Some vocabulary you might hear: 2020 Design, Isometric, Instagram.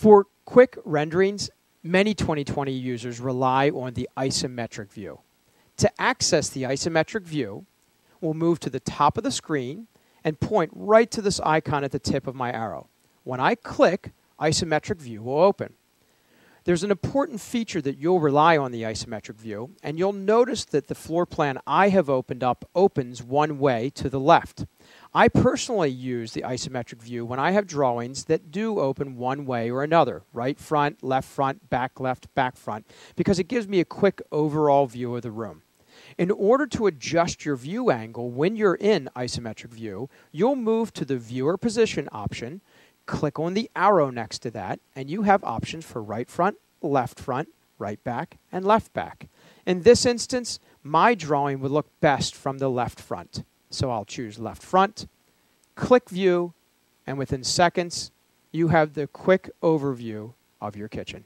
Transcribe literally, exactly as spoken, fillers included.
For quick renderings, many twenty twenty users rely on the isometric view. To access the isometric view, we'll move to the top of the screen and point right to this icon at the tip of my arrow. When I click, isometric view will open. There's an important feature that you'll rely on the isometric view, and you'll notice that the floor plan I have opened up opens one way to the left. I personally use the isometric view when I have drawings that do open one way or another, right front, left front, back left, back front, because it gives me a quick overall view of the room. In order to adjust your view angle when you're in isometric view, you'll move to the viewer position option, click on the arrow next to that, and you have options for right front, left front, right back, and left back. In this instance, my drawing would look best from the left front. So I'll choose left front, click view, and within seconds, you have the quick overview of your kitchen.